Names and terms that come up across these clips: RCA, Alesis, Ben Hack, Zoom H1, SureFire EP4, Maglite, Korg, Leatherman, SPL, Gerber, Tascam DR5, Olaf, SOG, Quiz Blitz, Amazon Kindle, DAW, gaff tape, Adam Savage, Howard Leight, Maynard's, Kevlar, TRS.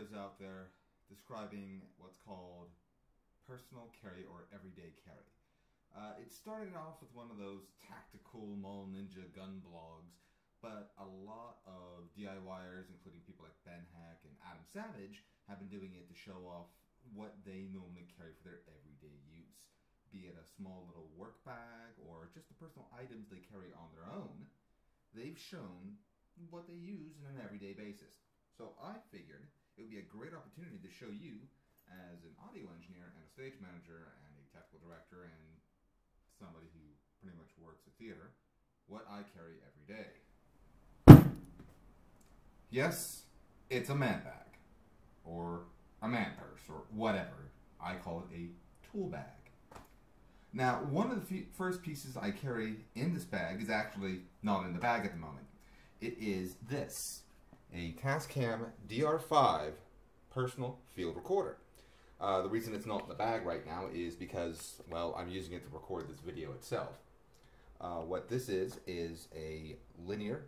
videos out there describing what's called personal carry or everyday carry. It started off with one of those tactical mall ninja gun blogs, but a lot of DIYers, including people like Ben Hack and Adam Savage, have been doing it to show off what they normally carry for their everyday use, be it a small little work bag or just the personal items they carry on their own. They've shown what they use on an everyday basis. So I figured it would be a great opportunity to show you, as an audio engineer and a stage manager and a technical director and somebody who pretty much works at theater, what I carry every day. Yes, it's a man bag, or a man purse, or whatever. I call it a tool bag. Now, one of the first pieces I carry in this bag is actually not in the bag at the moment. It is this, a Tascam DR5 personal field recorder. The reason it's not in the bag right now is because, well, I'm using it to record this video itself. What this is a linear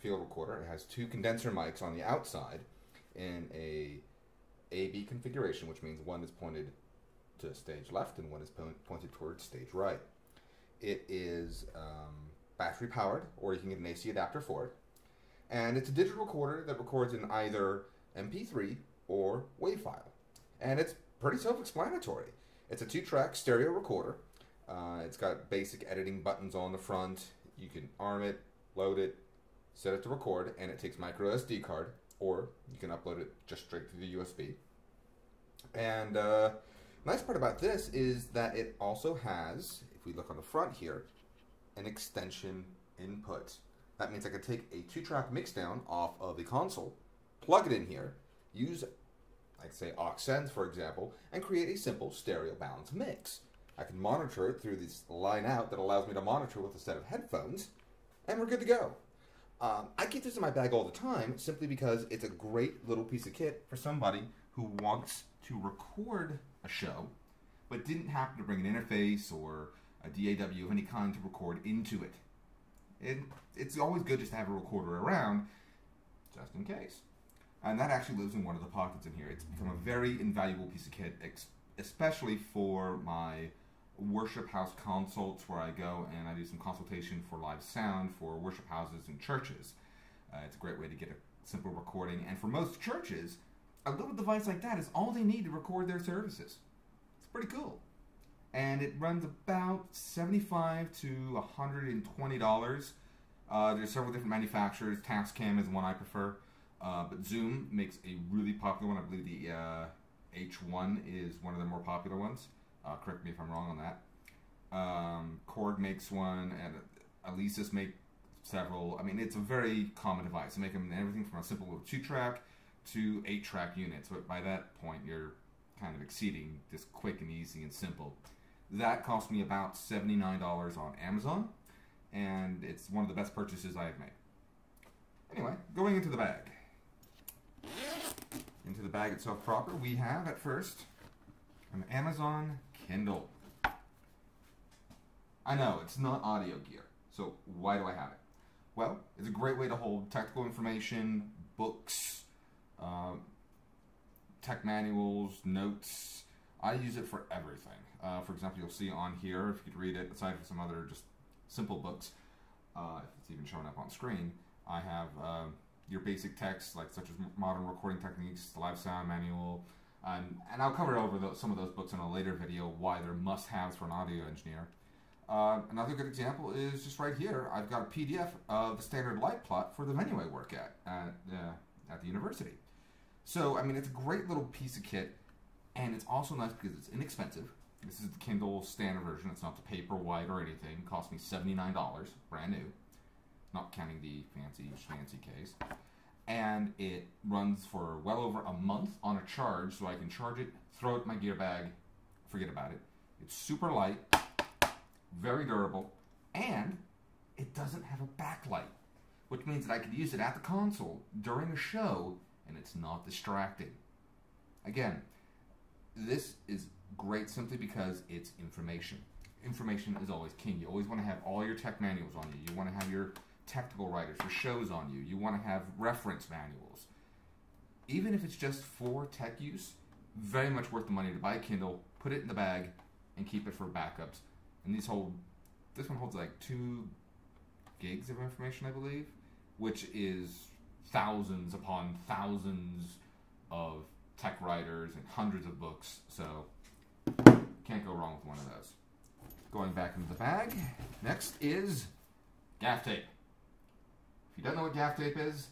field recorder. It has two condenser mics on the outside in a AB configuration, which means one is pointed to stage left and one is pointed towards stage right. It is battery powered, or you can get an AC adapter for it. And it's a digital recorder that records in either MP3 or WAV file. And it's pretty self-explanatory. It's a 2-track stereo recorder. It's got basic editing buttons on the front. You can arm it, load it, set it to record, and it takes micro SD card, or you can upload it just straight through the USB. And the nice part about this is that it also has, if we look on the front here, an extension input. That means I could take a 2-track mixdown off of the console, plug it in here, use, like say, aux sends, for example, and create a simple stereo balanced mix. I can monitor it through this line out that allows me to monitor with a set of headphones, and we're good to go. I keep this in my bag all the time simply because it's a great little piece of kit for somebody who wants to record a show but didn't happen to bring an interface or a DAW of any kind to record into it. It's always good just to have a recorder around, just in case. And that actually lives in one of the pockets in here. It's become a very invaluable piece of kit, especially for my worship house consults, where I go and I do some consultation for live sound for worship houses and churches. It's a great way to get a simple recording. And for most churches, a little device like that is all they need to record their services. It's pretty cool. And it runs about $75 to $120. There's several different manufacturers. Tascam is one I prefer. But Zoom makes a really popular one. I believe the H1 is one of the more popular ones. Correct me if I'm wrong on that. Korg makes one, and Alesis make several. I mean, it's a very common device. They make them everything from a simple 2-track to 8-track unit. So by that point, you're kind of exceeding this quick and easy and simple. That cost me about $79 on Amazon, and it's one of the best purchases I have made. Anyway, going into the bag. Into the bag itself proper, we have at first an Amazon Kindle. I know, it's not audio gear, so why do I have it? Well, it's a great way to hold technical information, books, tech manuals, notes. I use it for everything. For example, you'll see on here, if you could read it, aside from some other just simple books, if it's even showing up on screen, I have your basic texts, like such as modern recording techniques, the live sound manual, and I'll cover over some of those books in a later video, why they're must-haves for an audio engineer. Another good example is just right here. I've got a PDF of the standard light plot for the venue I work at the university. So, I mean, it's a great little piece of kit, and it's also nice because it's inexpensive. This is the Kindle standard version. It's not the paperwhite or anything. It cost me $79, brand new. Not counting the fancy case. And it runs for well over a month on a charge, so I can charge it, throw it in my gear bag, forget about it. It's super light, very durable, and it doesn't have a backlight, which means that I can use it at the console during a show, and it's not distracting. Again, this is great simply because it's information. Information is always king. You always want to have all your tech manuals on you. You want to have your technical writers for shows on you. You want to have reference manuals. even if it's just for tech use, very much worth the money to buy a Kindle, put it in the bag, and keep it for backups. And this one holds like 2 gigs of information, I believe, which is thousands upon thousands of tech writers and hundreds of books, so can't go wrong with one of those. Going back into the bag, next is gaff tape. If you don't know what gaff tape is,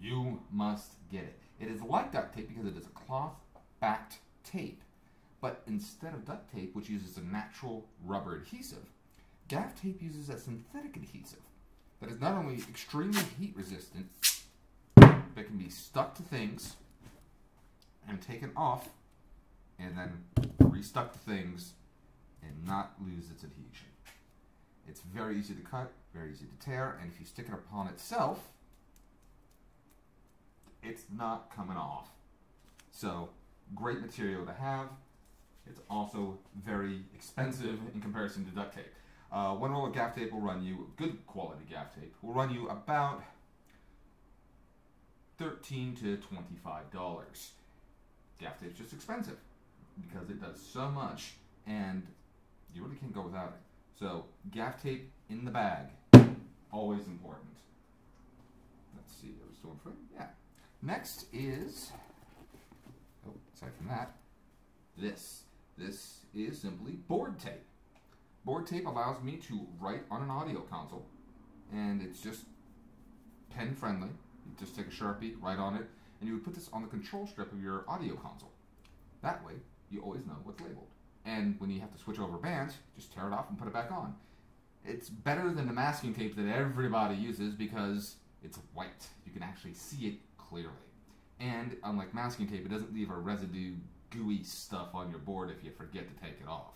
you must get it. It is like duct tape because it is a cloth-backed tape, but instead of duct tape, which uses a natural rubber adhesive, gaff tape uses a synthetic adhesive that is not only extremely heat resistant, but can be stuck to things and taken off and then restuck to things and not lose its adhesion. It's very easy to cut, very easy to tear, and if you stick it upon itself, it's not coming off. So, great material to have. It's also very expensive in comparison to duct tape. One roll of gaff tape will run you, good quality gaff tape, will run you about $13 to $25. Gaff tape's just expensive because it does so much and you really can't go without it. So gaff tape in the bag, always important. Let's see what we're still in front. Yeah. Next is, oh, aside from that, this is simply board tape. Board tape allows me to write on an audio console, and it's just pen friendly. You just take a Sharpie, write on it, and you would put this on the control strip of your audio console. That way, you always know what's labeled. And when you have to switch over bands, just tear it off and put it back on. It's better than the masking tape that everybody uses because it's white. You can actually see it clearly. And unlike masking tape, it doesn't leave a residue, gooey stuff on your board if you forget to take it off.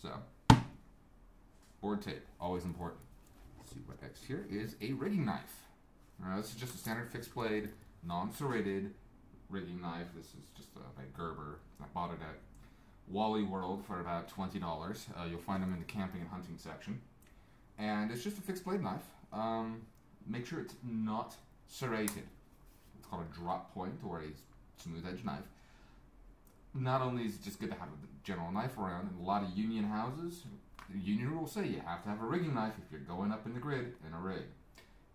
So, board tape, always important. Let's see what next here is a rigging knife. Now, this is just a standard fixed blade, non-serrated rigging knife. This is just by Gerber. I bought it at Wally World for about $20. You'll find them in the camping and hunting section. And it's just a fixed blade knife. Make sure it's not serrated. It's called a drop point or a smooth edge knife. Not only is it just good to have a general knife around, in a lot of union houses, the union rules say you have to have a rigging knife if you're going up in the grid in a rig.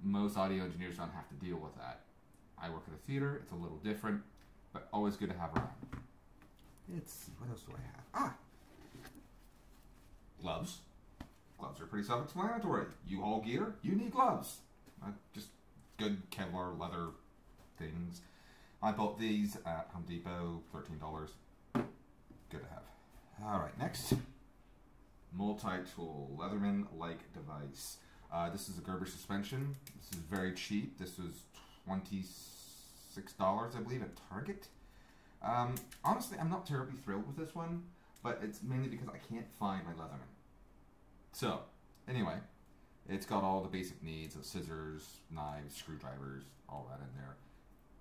Most audio engineers don't have to deal with that. I work at a theater, it's a little different, but always good to have around. Let's see, what else do I have? Gloves. Gloves are pretty self-explanatory. U-Haul gear, you need gloves. Just good Kevlar leather things. I bought these at Home Depot, $13. Good to have. Alright, next. Multi-tool, Leatherman-like device. This is a Gerber suspension. This is very cheap. This was $26, I believe, at Target. Honestly, I'm not terribly thrilled with this one, but it's mainly because I can't find my Leatherman. So, anyway, it's got all the basic needs of scissors, knives, screwdrivers, all that in there.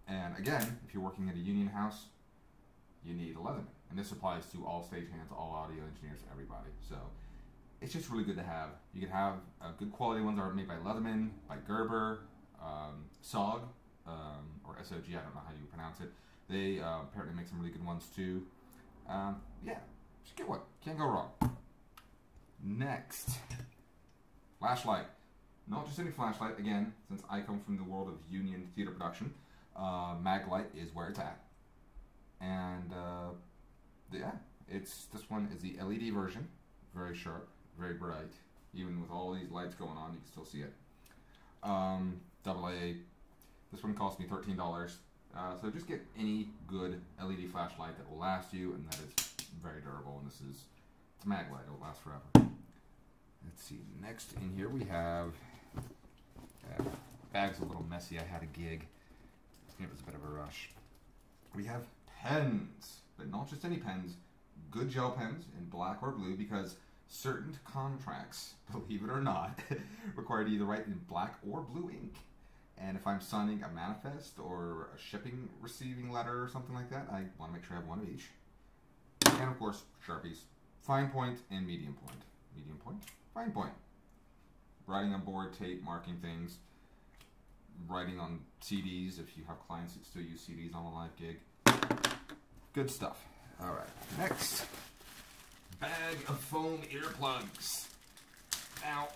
And again, if you're working at a union house, you need a Leatherman. And this applies to all stagehands, all audio engineers, everybody. So, it's just really good to have. You can have good quality ones that are made by Leatherman, by Gerber, SOG, or SOG, I don't know how you pronounce it. They apparently make some really good ones too. Yeah, just get one. Can't go wrong. Next, flashlight. Not just any flashlight. Again, since I come from the world of union theater production, Maglite is where it's at. And yeah, this one is the LED version. Very sharp, very bright. Even with all these lights going on, you can still see it. AA. This one cost me $13. So just get any good LED flashlight that will last you and that is very durable. And it's a Maglite, it'll last forever. Let's see, next in here we have, bag's a little messy, I had a gig. It was a bit of a rush. We have pens, but not just any pens, good gel pens in black or blue because certain contracts, believe it or not, require you to write in black or blue ink. And if I'm signing a manifest or a shipping receiving letter or something like that, I want to make sure I have one of each. And of course, Sharpies. Fine point and medium point. Medium point, fine point. Writing on board, tape, marking things. writing on CDs, if you have clients that still use CDs on a live gig. Good stuff. All right, next. Bag of foam earplugs. Now,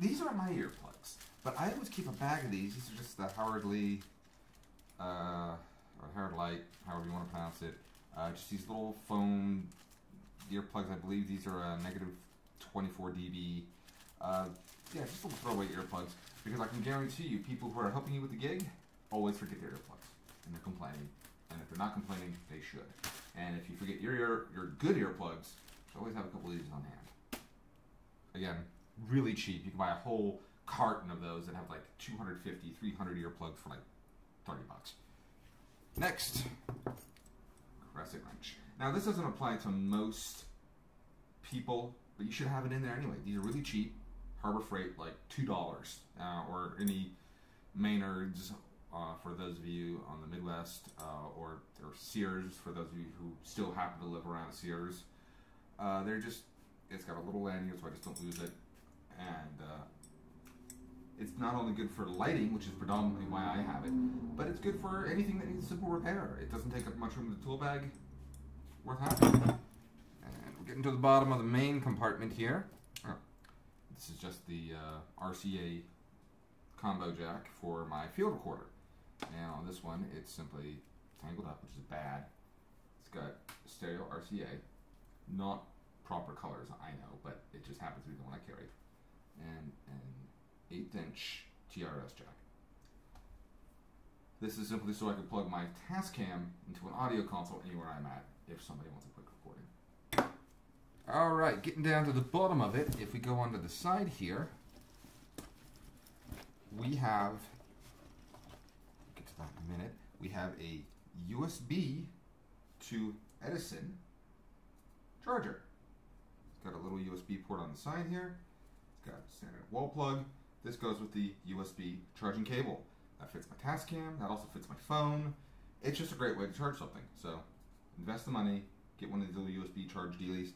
these are my earplugs, but I always keep a bag of these. These are just the Howard Leight, or Howard Leight, however you want to pronounce it. Just these little foam earplugs. I believe these are negative 24 dB. Yeah, just little throwaway earplugs, because I can guarantee you people who are helping you with the gig always forget their earplugs, and they're complaining. And if they're not complaining, they should. And if you forget your good earplugs, you always have a couple of these on hand. Again, really cheap. You can buy a whole carton of those that have like 250, 300 earplugs for like 30 bucks. Next, crescent wrench. Now this doesn't apply to most people, but you should have it in there anyway. These are really cheap. Harbor Freight, like $2, or any Maynard's for those of you on the Midwest, or Sears for those of you who still happen to live around Sears. They're just, it's got a little lanyard so I just don't lose it, and it's not only good for lighting, which is predominantly why I have it, but it's good for anything that needs simple repair. It doesn't take up much room in the tool bag. Worth having. And we're getting to the bottom of the main compartment here. Oh, this is just the RCA combo jack for my field recorder. Now on this one, it's simply tangled up, which is bad. It's got stereo RCA, not proper colors, I know, but it just happens to be the one I carry, and an 1/8-inch TRS jack. This is simply so I can plug my Tascam into an audio console anywhere I'm at if somebody wants a quick recording. All right, getting down to the bottom of it, if we go onto the side here, we have, get to that in a minute, we have a USB to Edison charger. It's got a little USB port on the side here. It's got a standard wall plug. This goes with the USB charging cable. That fits my Tascam. That also fits my phone. It's just a great way to charge something. So invest the money, get one of these little USB charge dealies.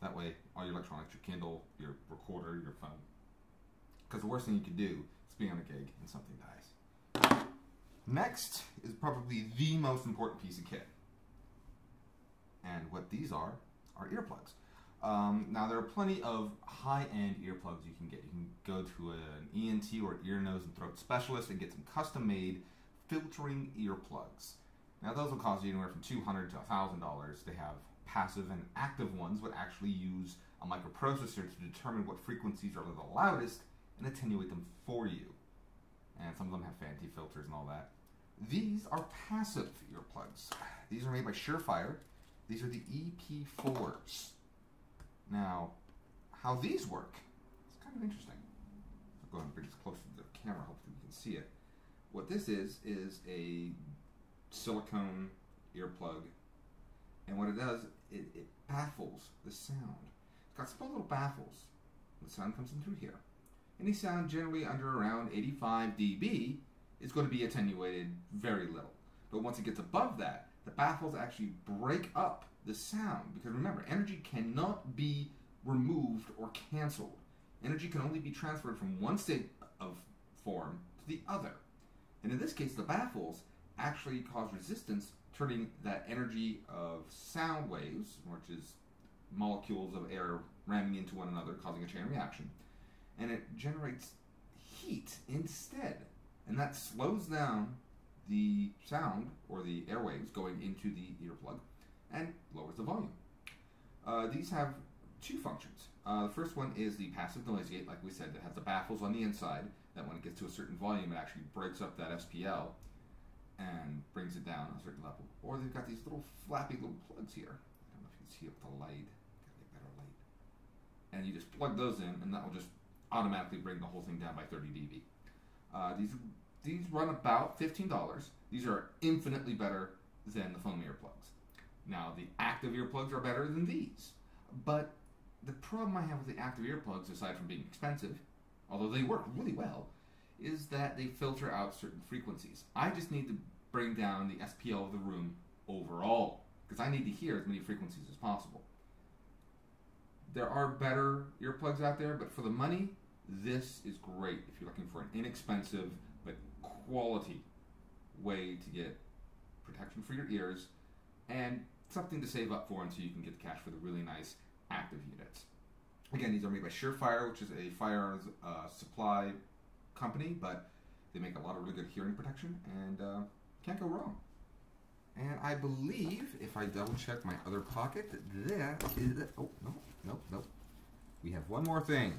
That way, all your electronics, your Kindle, your recorder, your phone. Because the worst thing you can do is be on a gig and something dies. Next is probably the most important piece of kit. And what these are earplugs. Now there are plenty of high-end earplugs you can get. You can go to an ENT or ear, nose, and throat specialist and get some custom-made filtering earplugs. Now those will cost you anywhere from $200 to $1,000. They have passive and active ones would actually use a microprocessor to determine what frequencies are the loudest and attenuate them for you. And some of them have fancy filters and all that. These are passive earplugs. These are made by SureFire. These are the EP4s. Now, how these work is kind of interesting. I'll go ahead and bring this closer to the camera, hopefully you can see it. What this is a silicone earplug. And what it does, it baffles the sound. It's got small little baffles. The sound comes in through here. Any sound generally under around 85 dB is going to be attenuated very little. But once it gets above that, the baffles actually break up the sound. Because remember, energy cannot be removed or canceled. Energy can only be transferred from one state of form to the other. And in this case, the baffles actually cause resistance, turning that energy of sound waves, which is molecules of air ramming into one another, causing a chain reaction, and it generates heat instead, and that slows down the sound or the airwaves going into the earplug and lowers the volume. These have two functions. The first one is the passive noise gate, like we said, that has the baffles on the inside, that when it gets to a certain volume, it actually breaks up that SPL and brings it down a certain level. Or they've got these little flappy little plugs here. I don't know if you can see it with the light. Gotta get better light. And you just plug those in, and that will just automatically bring the whole thing down by 30 dB. These run about $15. These are infinitely better than the foam earplugs. Now, the active earplugs are better than these. But the problem I have with the active earplugs, aside from being expensive, although they work really well, is that they filter out certain frequencies. I just need to bring down the SPL of the room overall, because I need to hear as many frequencies as possible. There are better earplugs out there, but for the money, this is great if you're looking for an inexpensive but quality way to get protection for your ears and something to save up for until you can get the cash for the really nice active units. Again, these are made by SureFire, which is a firearms supply company, but they make a lot of really good hearing protection and can't go wrong. And I believe, if I double check my other pocket, that is it. Oh, no, no, no. We have one more thing.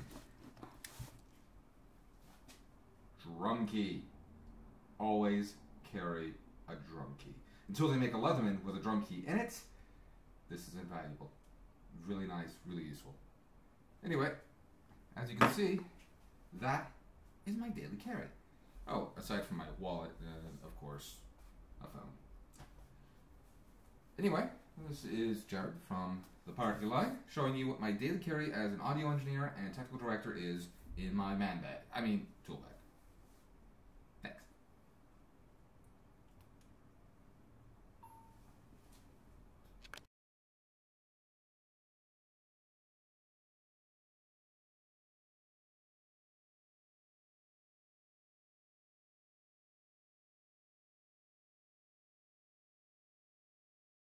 Drum key. Always carry a drum key. Until they make a Leatherman with a drum key in it, this is invaluable. Really nice, really useful. Anyway, as you can see, that is my daily carry. Oh, aside from my wallet and, of course, a phone. Anyway, this is Jared from The Power to Life, showing you what my daily carry as an audio engineer and technical director is in my man bag. I mean, tool bag.